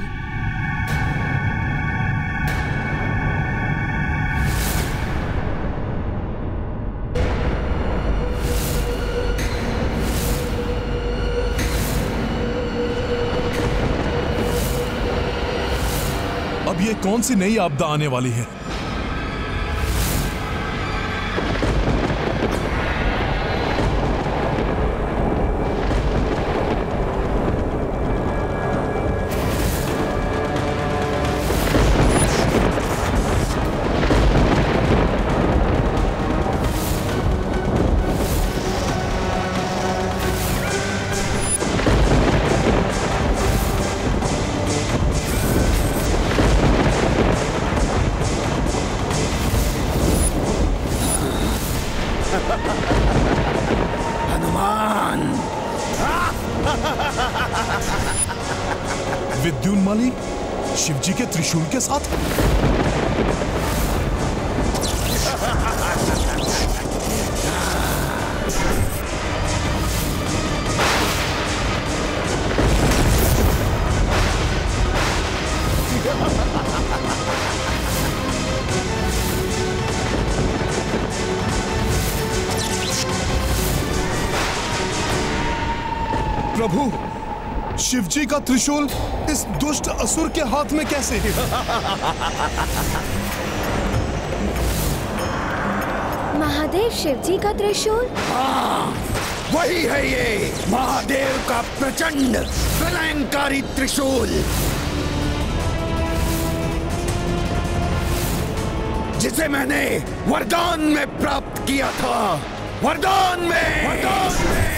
ये कौन सी नई आपदा आने वाली है? विद्युन्माली शिवजी के त्रिशूल के साथ? प्रभु, शिवजी का त्रिशूल इस दुष्ट असुर के हाथ में कैसे? महादेव शिवजी का त्रिशूल? हाँ, वही है ये महादेव का प्रचंड प्रलयंकारी त्रिशूल, जिसे मैंने वरदान में प्राप्त किया था। वरदान में, वरदान में, वरदान में।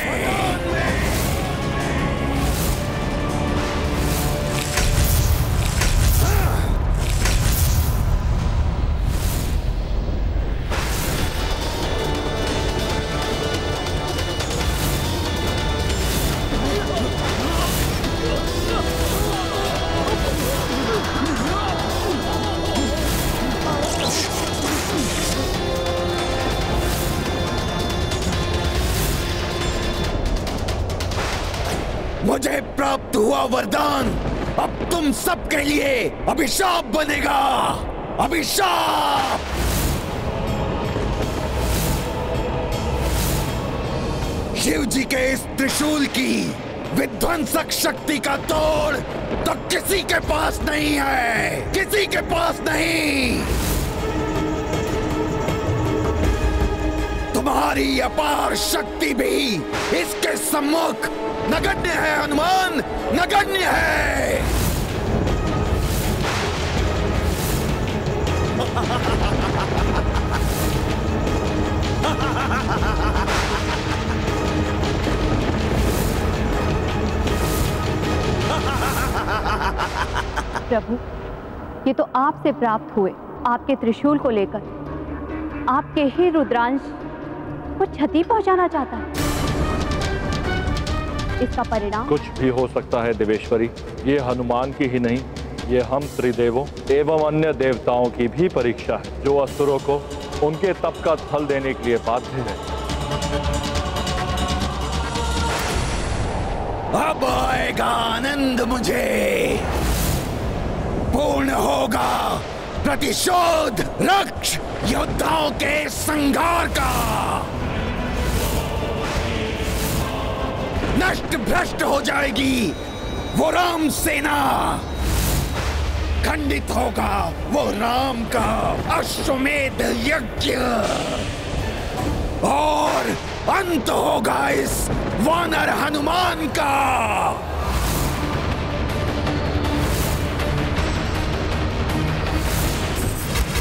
मुझे प्राप्त हुआ वरदान अब तुम सबके लिए अभिशाप बनेगा। अभिशाप! शिव जी के इस त्रिशूल की विध्वंसक शक्ति का तोड़ तो किसी के पास नहीं है, किसी के पास नहीं। तुम्हारी अपार शक्ति भी इसके सम्मुख नगण्य है हनुमान, नगण्य है। प्रभु, ये तो आपसे प्राप्त हुए आपके त्रिशूल को लेकर आपके ही रुद्रांश को क्षति पहुंचाना चाहता है। इसका परिणाम कुछ भी हो सकता है देवेश्वरी। ये हनुमान की ही नहीं, ये हम त्रिदेवों एवं अन्य देवताओं की भी परीक्षा है, जो असुरों को उनके तप का फल देने के लिए बाध्य है। अब आएगा आनंद मुझे, पूर्ण होगा प्रतिशोध रक्ष योद्धाओं के संघार का। नष्ट भ्रष्ट हो जाएगी वो राम सेना, खंडित होगा वो राम का अश्वमेध यज्ञ, और अंत होगा इस वानर हनुमान का।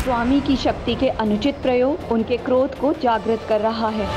स्वामी की शक्ति के अनुचित प्रयोग उनके क्रोध को जागृत कर रहा है।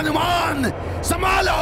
हनुमान संभालो।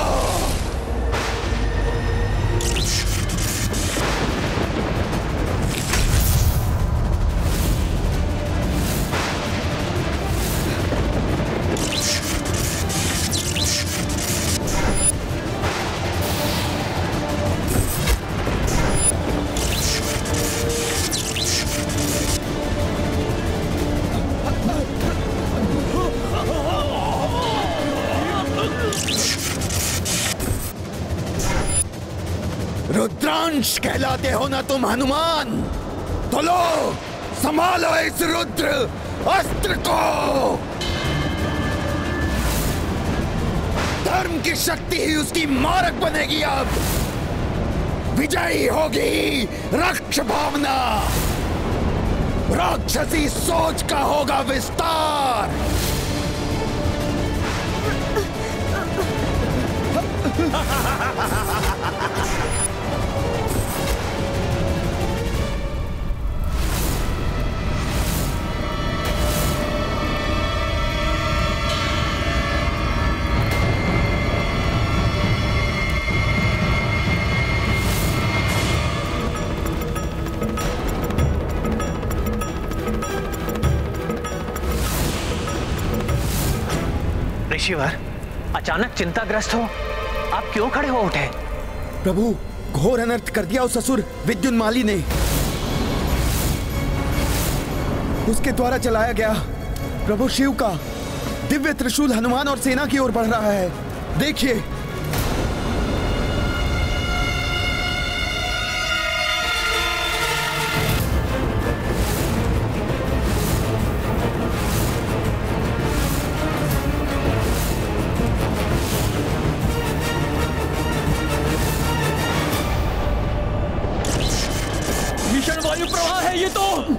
रुद्रांश कहलाते हो ना तुम हनुमान, तो लो संभालो इस रुद्र अस्त्र को। धर्म की शक्ति ही उसकी मारक बनेगी, अब विजयी होगी रक्ष भावना, राक्षसी सोच का होगा विस्तार। शिवर, अचानक चिंताग्रस्त हो आप क्यों खड़े हो उठे? प्रभु, घोर अनर्थ कर दिया उस असुर विद्युन्माली ने। उसके द्वारा चलाया गया प्रभु शिव का दिव्य त्रिशूल हनुमान और सेना की ओर बढ़ रहा है। देखिए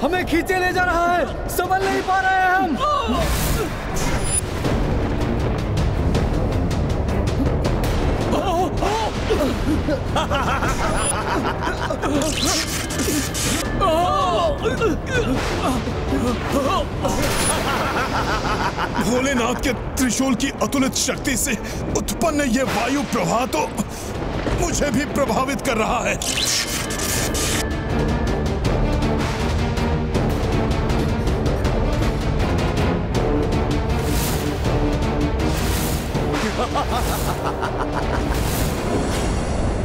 हमें खींचे ले जा रहा है, संभल नहीं पा रहे हैं हम। भोलेनाथ के त्रिशूल की अतुलित शक्ति से उत्पन्न ये वायु प्रवाह तो मुझे भी प्रभावित कर रहा है।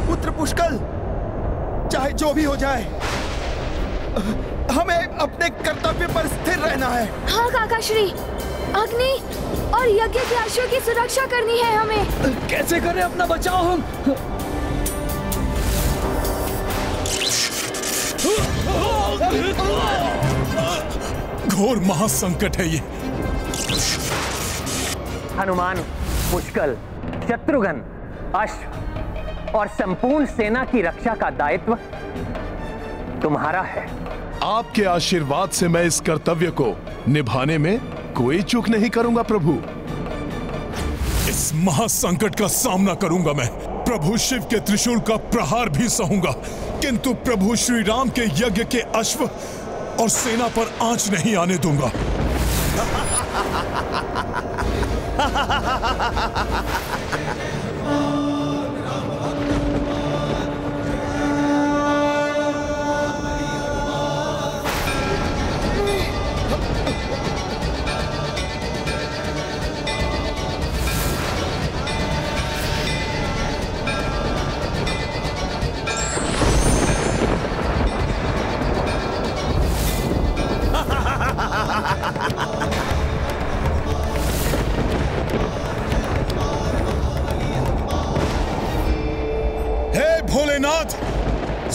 पुत्र पुष्कल, चाहे जो भी हो जाए हमें अपने कर्तव्य पर स्थिर रहना है। हाँ काकाश्री, अग्नि और यज्ञ के आश्रय की सुरक्षा करनी है हमें। कैसे करें अपना बचाओ हम? घोर महासंकट है ये। हनुमान, पुष्कल, शत्रुघ्न, अश्व और संपूर्ण सेना की रक्षा का दायित्व तुम्हारा है। आपके आशीर्वाद से मैं इस कर्तव्य को निभाने में कोई चूक नहीं करूंगा प्रभु। इस महासंकट का सामना करूंगा मैं, प्रभु शिव के त्रिशूल का प्रहार भी सहूंगा, किंतु प्रभु श्री राम के यज्ञ के अश्व और सेना पर आंच नहीं आने दूंगा।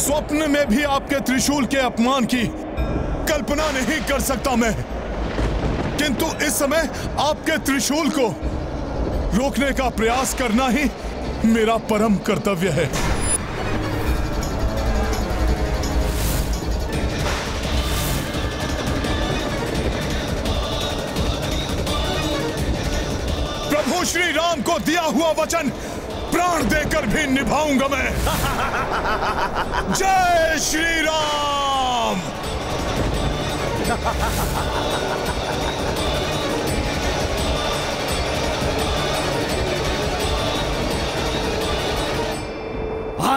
स्वप्न में भी आपके त्रिशूल के अपमान की कल्पना नहीं कर सकता मैं, किंतु इस समय आपके त्रिशूल को रोकने का प्रयास करना ही मेरा परम कर्तव्य है। प्रभु श्री राम को दिया हुआ वचन प्राण देकर भी निभाऊंगा मैं। जय श्री राम।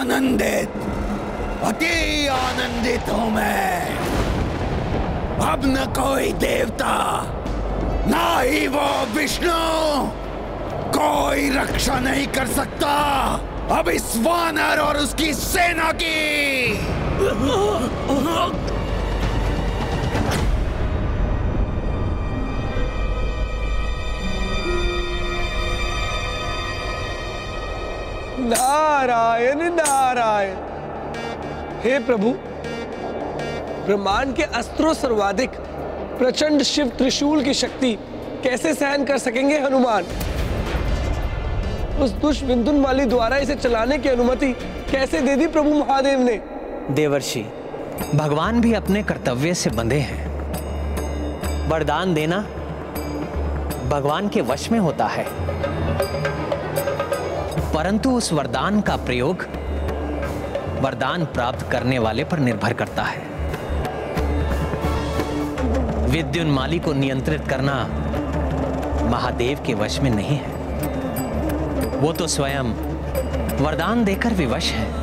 आनंदित, अति आनंदित हूं मैं। अब न कोई देवता, ना ही वो विष्णु, कोई रक्षा नहीं कर सकता अब इस वानर और उसकी सेना की। नारायण नारायण। हे प्रभु, ब्रह्मांड के अस्त्रों सर्वाधिक प्रचंड शिव त्रिशूल की शक्ति कैसे सहन कर सकेंगे हनुमान? उस दुष्ट विद्युन्माली द्वारा इसे चलाने की अनुमति कैसे दे दी प्रभु महादेव ने? देवर्षि, भगवान भी अपने कर्तव्य से बंधे हैं। वरदान देना भगवान के वश में होता है, परंतु उस वरदान का प्रयोग वरदान प्राप्त करने वाले पर निर्भर करता है। विद्युन्माली को नियंत्रित करना महादेव के वश में नहीं है। वो तो स्वयं वरदान देकर विवश है।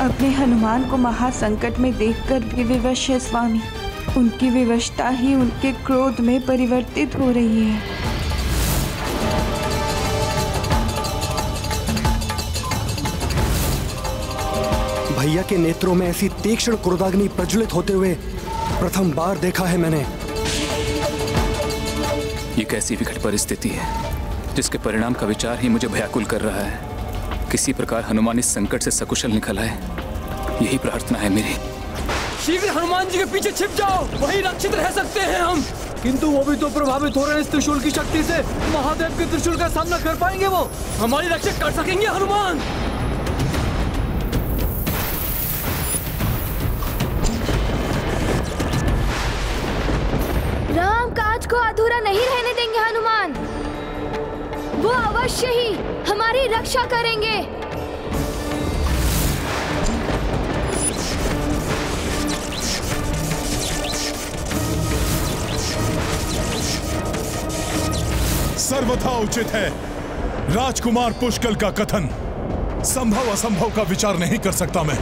अपने हनुमान को महासंकट में देखकर भी विवश है स्वामी। उनकी विवशता ही उनके क्रोध में परिवर्तित हो रही है। भैया के नेत्रों में ऐसी तीक्ष्ण क्रोधाग्नि प्रज्वलित होते हुए प्रथम बार देखा है मैंने। ये कैसी विकट परिस्थिति है जिसके परिणाम का विचार ही मुझे भयाकुल कर रहा है। किसी प्रकार हनुमान इस संकट से सकुशल निकल आए, यही प्रार्थना है मेरी। शीघ्र हनुमान जी के पीछे छिप जाओ, वही रक्षित रह सकते हैं हम। किंतु वो भी तो प्रभावित हो रहे हैं इस त्रिशूल की शक्ति से। महादेव के त्रिशूल का सामना कर पाएंगे वो? हमारी रक्षा कर सकेंगे हनुमान? को अधूरा नहीं रहने देंगे हनुमान। वो अवश्य ही हमारी रक्षा करेंगे। सर्वथा उचित है राजकुमार पुष्कल का कथन। संभव असंभव का विचार नहीं कर सकता मैं।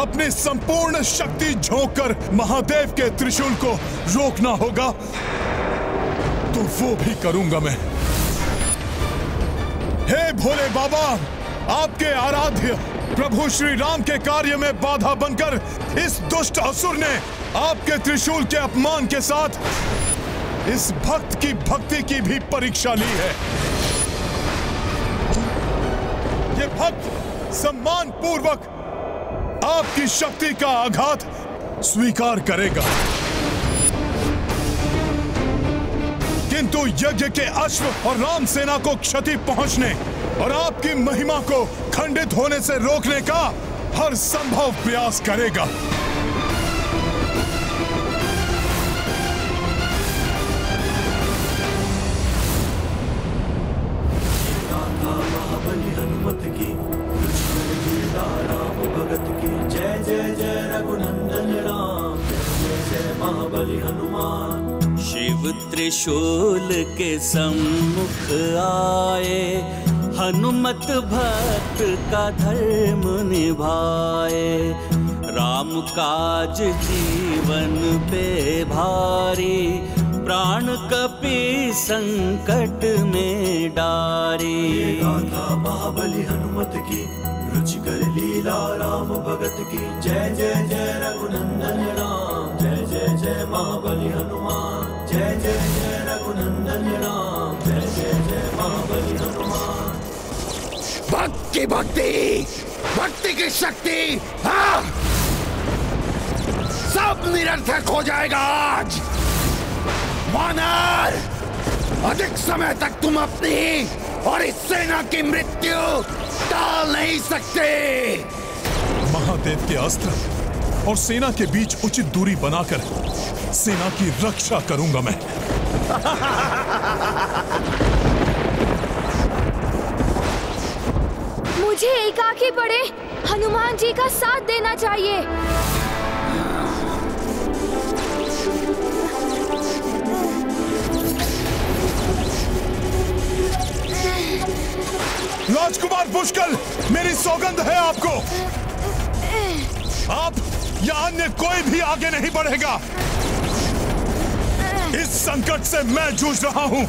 अपने संपूर्ण शक्ति झोंककर महादेव के त्रिशूल को रोकना होगा, तो वो भी करूंगा मैं। हे भोले बाबा, आपके आराध्य प्रभु श्री राम के कार्य में बाधा बनकर इस दुष्ट असुर ने आपके त्रिशूल के अपमान के साथ इस भक्त की भक्ति की भी परीक्षा ली है। ये भक्त सम्मान पूर्वक आपकी शक्ति का आघात स्वीकार करेगा, किंतु यज्ञ के अश्व और राम सेना को क्षति पहुंचने और आपकी महिमा को खंडित होने से रोकने का हर संभव प्रयास करेगा। त्रिशूल के सम्मुख आए, हनुमत भक्त का धर्म निभाए। राम काज जीवन पे भारी, प्राण कपि संकट में डारी। गाथा महाबली हनुमत की, रुचि कर लीला राम भगत की। जय जय जय रघुनंदन राम, जय जय जय महाबली हनुमान। जय जय जय रघुनंदन राम, जय जय जय महाबली हनुमान। भक्त की भक्ति, भक्ति की शक्ति, हाँ, सब निरर्थक हो जाएगा आज। वानर, अधिक समय तक तुम अपनी और इस सेना की मृत्यु टाल नहीं सकते। महादेव के अस्त्र और सेना के बीच उचित दूरी बनाकर सेना की रक्षा करूंगा मैं। मुझे एकाकी पड़े हनुमान जी का साथ देना चाहिए। राजकुमार पुष्कल, मेरी सौगंध है आपको, आप या अन्य कोई भी आगे नहीं बढ़ेगा। इस संकट से मैं जूझ रहा हूं।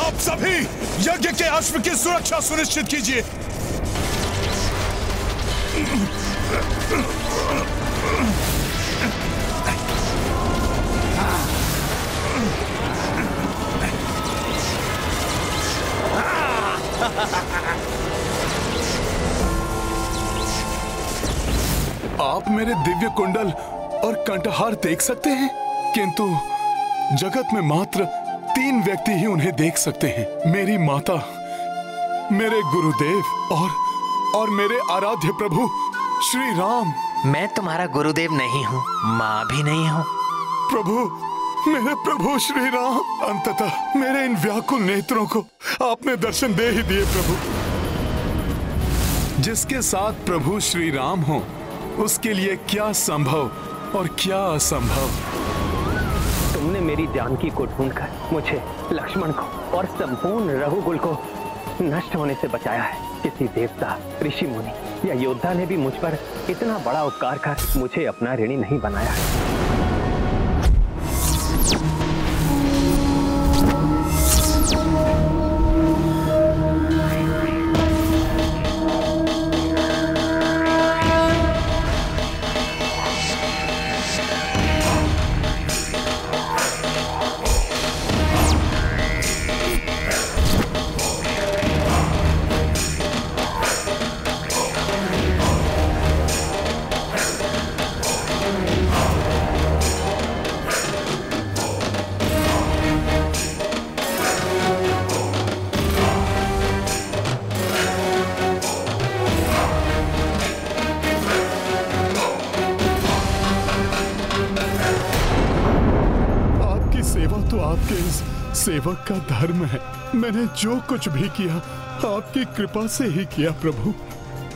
आप सभी यज्ञ के अश्व की सुरक्षा सुनिश्चित कीजिए। आप मेरे दिव्य कुंडल और कंठहार देख सकते हैं, किंतु जगत में मात्र तीन व्यक्ति ही उन्हें देख सकते हैं, मेरी माता, मेरे गुरुदेव और और मेरे आराध्य प्रभु श्री राम। मैं तुम्हारा गुरुदेव नहीं हूँ, माँ भी नहीं हूँ। प्रभु, मेरे प्रभु श्री राम, अंततः मेरे इन व्याकुल नेत्रों को आपने दर्शन दे ही दिए प्रभु। जिसके साथ प्रभु श्री राम हो, उसके लिए क्या संभव और क्या असंभव। तुमने मेरी जानकी को ढूंढकर मुझे, लक्ष्मण को और संपूर्ण रघुकुल को नष्ट होने से बचाया है। किसी देवता, ऋषि मुनि या योद्धा ने भी मुझ पर इतना बड़ा उपकार कर मुझे अपना ऋणी नहीं बनाया है। सेवक का धर्म है, मैंने जो कुछ भी किया आपकी कृपा से ही किया प्रभु।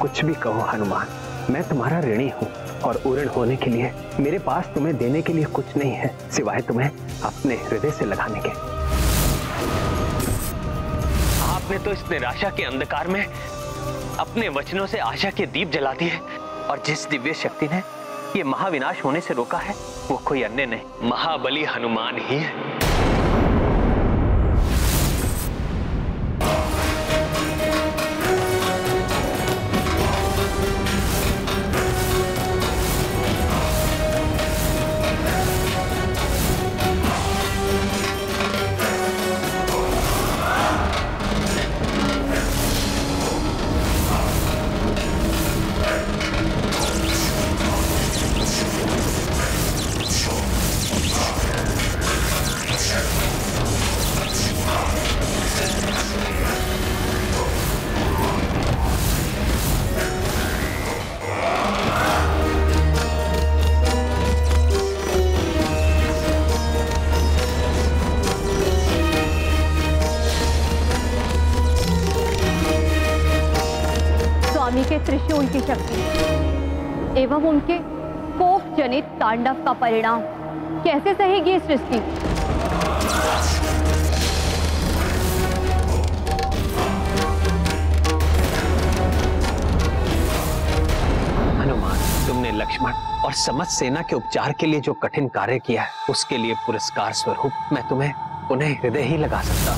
कुछ भी कहो हनुमान, मैं तुम्हारा ऋणी हूँ और ऋण होने के लिए मेरे पास तुम्हें देने के लिए कुछ नहीं है सिवाय तुम्हें अपने हृदय से लगाने के। आपने तो इस निराशा के अंधकार में अपने वचनों से आशा के दीप जला दिए, और जिस दिव्य शक्ति ने ये महाविनाश होने से रोका है वो कोई अन्य नहीं, महाबली हनुमान ही है। त्रिशूल की शक्ति एवं उनके कोप जनित तांडव का परिणाम कैसे सहेगी सृष्टि। हनुमान, तुमने लक्ष्मण और समस्त सेना के उपचार के लिए जो कठिन कार्य किया है उसके लिए पुरस्कार स्वरूप मैं तुम्हें उन्हें हृदय ही लगा सकता।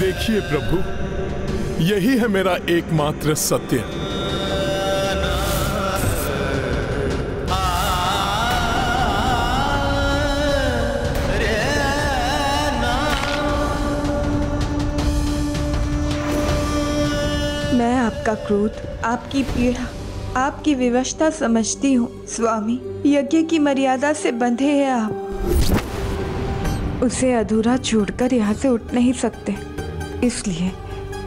देखिए प्रभु, यही है मेरा एकमात्र सत्य। मैं आपका क्रोध, आपकी पीड़ा, आपकी विवशता समझती हूँ स्वामी। यज्ञ की मर्यादा से बंधे हैं आप, उसे अधूरा छोड़कर यहाँ से उठ नहीं सकते। इसलिए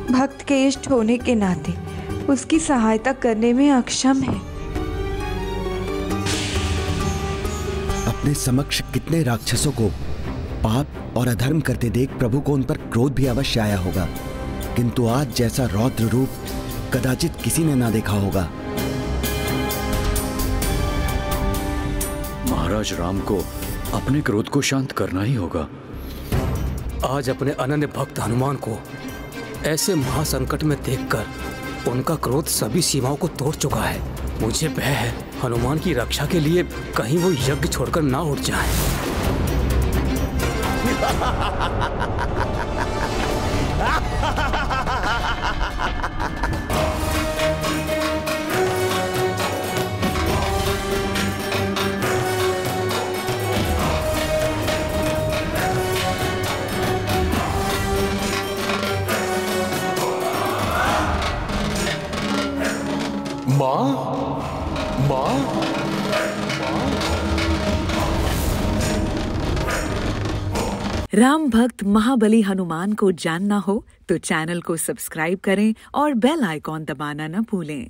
भक्त के इष्ट होने के नाते उसकी सहायता करने में अक्षम है। अपने समक्ष कितने राक्षसों को पाप और अधर्म करते देख प्रभु को उन पर क्रोध भी अवश्य आया होगा, किंतु आज जैसा रौद्र रूप कदाचित किसी ने ना देखा होगा। महाराज राम को अपने क्रोध को शांत करना ही होगा। आज अपने अनन्य भक्त हनुमान को ऐसे महासंकट में देखकर उनका क्रोध सभी सीमाओं को तोड़ चुका है। मुझे भय है हनुमान की रक्षा के लिए कहीं वो यज्ञ छोड़कर ना उठ जाए। माँ माँ राम भक्त महाबली हनुमान को जानना हो तो चैनल को सब्सक्राइब करें और बेल आइकॉन दबाना न भूलें।